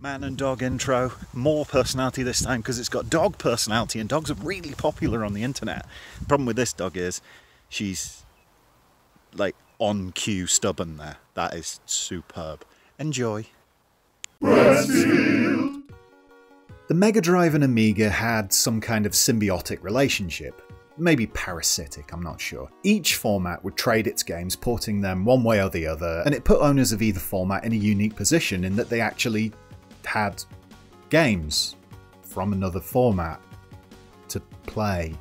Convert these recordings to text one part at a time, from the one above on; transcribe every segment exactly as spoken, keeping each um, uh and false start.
Man and dog intro, more personality this time because it's got dog personality, and dogs are really popular on the internet. The problem with this dog is she's like on cue stubborn there. That is superb. Enjoy. The Mega Drive and Amiga had some kind of symbiotic relationship. Maybe parasitic, I'm not sure. Each format would trade its games, porting them one way or the other, and it put owners of either format in a unique position in that they actually had games from another format to play.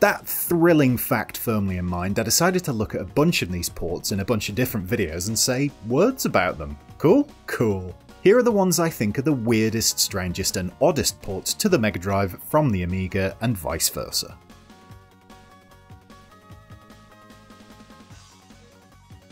That thrilling fact firmly in mind, I decided to look at a bunch of these ports in a bunch of different videos and say words about them. Cool? Cool. Here are the ones I think are the weirdest, strangest and oddest ports to the Mega Drive from the Amiga and vice versa.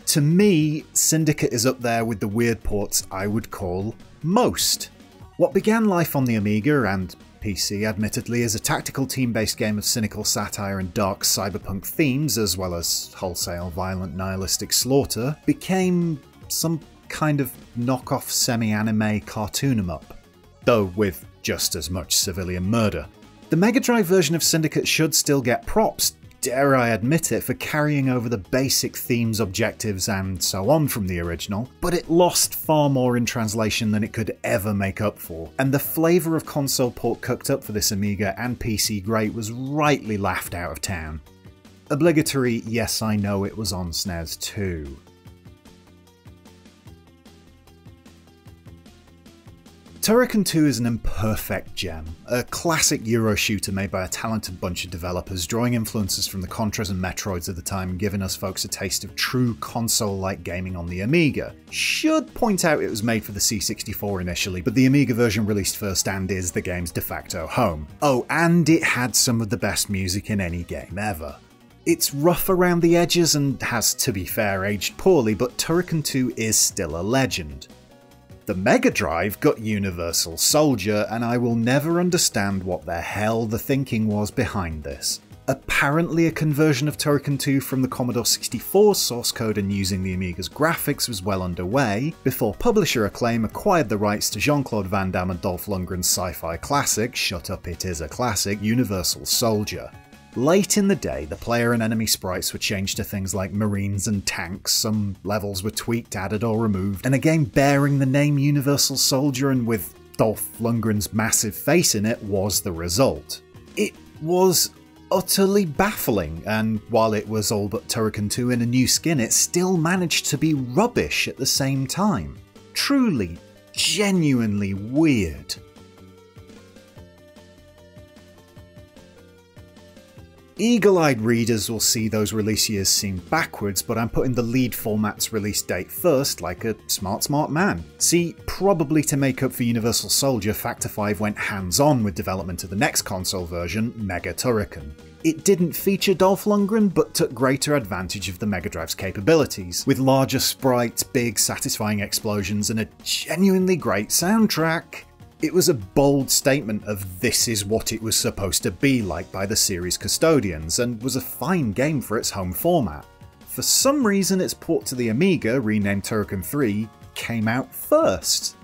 To me, Syndicate is up there with the weird ports I would call most. What began life on the Amiga and P C admittedly as a tactical team-based game of cynical satire and dark cyberpunk themes, as well as wholesale violent nihilistic slaughter, became some kind of knockoff semi-anime cartoon em-up, though with just as much civilian murder. The Mega Drive version of Syndicate should still get props, dare I admit it, for carrying over the basic themes, objectives and so on from the original, but it lost far more in translation than it could ever make up for, and the flavour of console port cooked up for this Amiga and P C great was rightly laughed out of town. Obligatory, yes I know it was on S N E S too. Turrican two is an imperfect gem, a classic Euro shooter made by a talented bunch of developers, drawing influences from the Contras and Metroids of the time and giving us folks a taste of true console-like gaming on the Amiga. Should point out it was made for the C sixty-four initially, but the Amiga version released first and is the game's de facto home. Oh, and it had some of the best music in any game ever. It's rough around the edges and has, to be fair, aged poorly, but Turrican two is still a legend. The Mega Drive got Universal Soldier, and I will never understand what the hell the thinking was behind this. Apparently a conversion of Turrican two from the Commodore sixty-four source code and using the Amiga's graphics was well underway, before publisher Acclaim acquired the rights to Jean-Claude Van Damme and Dolph Lundgren's sci-fi classic, shut up it is a classic, Universal Soldier. Late in the day, the player and enemy sprites were changed to things like marines and tanks, some levels were tweaked, added or removed, and a game bearing the name Universal Soldier and with Dolph Lundgren's massive face in it was the result. It was utterly baffling, and while it was all but Turrican two in a new skin, it still managed to be rubbish at the same time. Truly, genuinely weird. Eagle-eyed readers will see those release years seem backwards, but I'm putting the lead format's release date first, like a smart smart man. See, probably to make up for Universal Soldier, Factor five went hands-on with development of the next console version, Mega Turrican. It didn't feature Dolph Lundgren, but took greater advantage of the Mega Drive's capabilities, with larger sprites, big, satisfying explosions, and a genuinely great soundtrack. It was a bold statement of this is what it was supposed to be like by the series custodians, and was a fine game for its home format. For some reason its port to the Amiga, renamed Turrican three, came out first.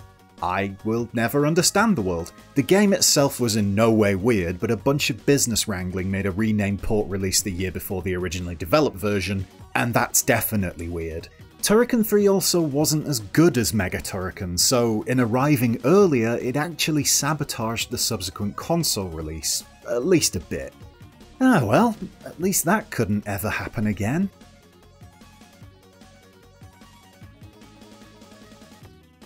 I will never understand the world. The game itself was in no way weird, but a bunch of business wrangling made a renamed port release the year before the originally developed version, and that's definitely weird. Turrican three also wasn't as good as Mega Turrican, so in arriving earlier it actually sabotaged the subsequent console release, at least a bit. Ah well, at least that couldn't ever happen again.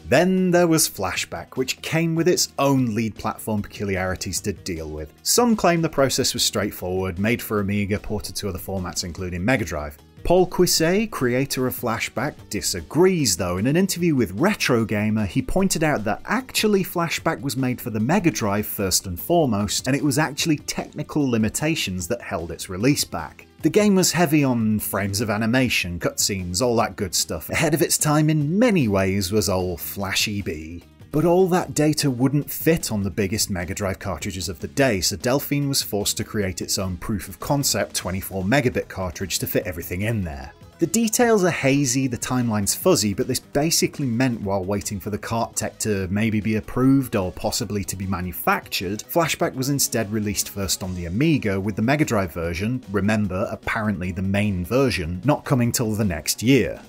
Then there was Flashback, which came with its own lead platform peculiarities to deal with. Some claim the process was straightforward, made for Amiga, ported to other formats including Mega Drive. Paul Quisset, creator of Flashback, disagrees though. In an interview with Retro Gamer, he pointed out that actually Flashback was made for the Mega Drive first and foremost, and it was actually technical limitations that held its release back. The game was heavy on frames of animation, cutscenes, all that good stuff. Ahead of its time in many ways was old Flashy B. But all that data wouldn't fit on the biggest Mega Drive cartridges of the day, so Delphine was forced to create its own proof of concept twenty-four megabit cartridge to fit everything in there. The details are hazy, the timeline's fuzzy, but this basically meant while waiting for the cart tech to maybe be approved or possibly to be manufactured, Flashback was instead released first on the Amiga, with the Mega Drive version, remember, apparently the main version, not coming till the next year.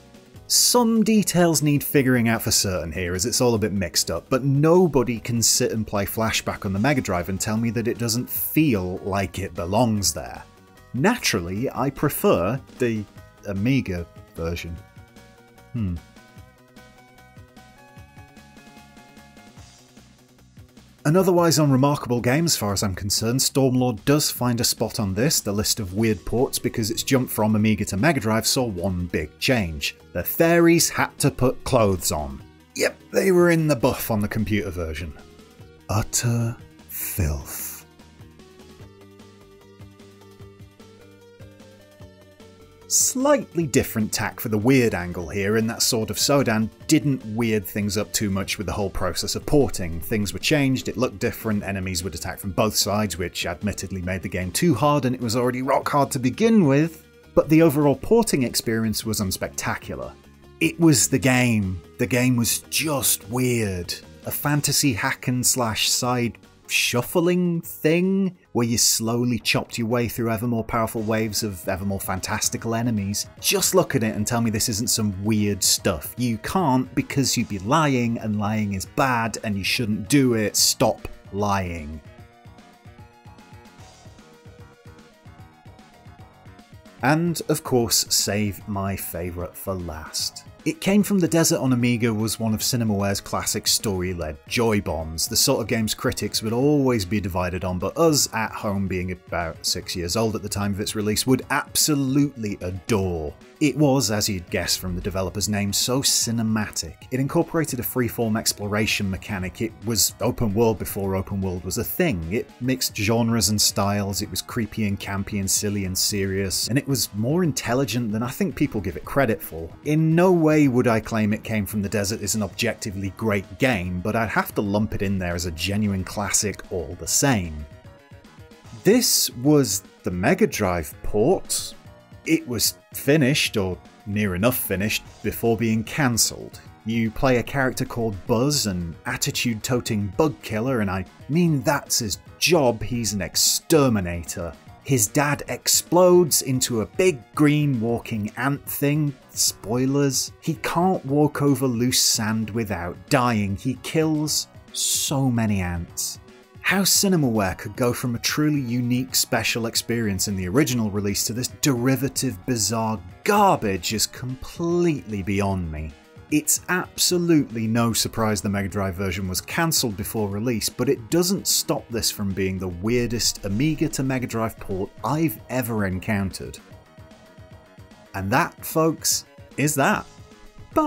Some details need figuring out for certain here, as it's all a bit mixed up, but nobody can sit and play Flashback on the Mega Drive and tell me that it doesn't feel like it belongs there. Naturally, I prefer the Amiga version. Hmm. An otherwise unremarkable game as far as I'm concerned, Stormlord does find a spot on this, the list of weird ports, because its jump from Amiga to Mega Drive saw one big change. The fairies had to put clothes on. Yep, they were in the buff on the computer version. Utter filth. Slightly different tack for the weird angle here, in that Sword of Sodan didn't weird things up too much with the whole process of porting. Things were changed, it looked different, enemies would attack from both sides, which admittedly made the game too hard, and it was already rock hard to begin with, but the overall porting experience was unspectacular. It was the game. The game was just weird. A fantasy hack and slash side shuffling thing, where you slowly chopped your way through ever more powerful waves of ever more fantastical enemies. Just look at it and tell me this isn't some weird stuff. You can't, because you'd be lying, and lying is bad, and you shouldn't do it. Stop lying. And, of course, save my favourite for last. It Came from the Desert on Amiga was one of Cinemaware's classic story-led joy bombs, the sort of games critics would always be divided on, but us, at home being about six years old at the time of its release, would absolutely adore. It was, as you'd guess from the developer's name, so cinematic. It incorporated a freeform exploration mechanic, it was open world before open world was a thing, it mixed genres and styles, it was creepy and campy and silly and serious, and it was more intelligent than I think people give it credit for. In no way would I claim It Came from the Desert is an objectively great game, but I'd have to lump it in there as a genuine classic all the same. This was the Mega Drive port. It was finished, or near enough finished, before being cancelled. You play a character called Buzz, an attitude-toting bug killer, and I mean that's his job, he's an exterminator. His dad explodes into a big green walking ant thing. Spoilers. He can't walk over loose sand without dying. He kills so many ants. How Cinemaware could go from a truly unique special experience in the original release to this derivative bizarre garbage is completely beyond me. It's absolutely no surprise the Mega Drive version was cancelled before release, but it doesn't stop this from being the weirdest Amiga to Mega Drive port I've ever encountered. And that, folks, is that. Bye!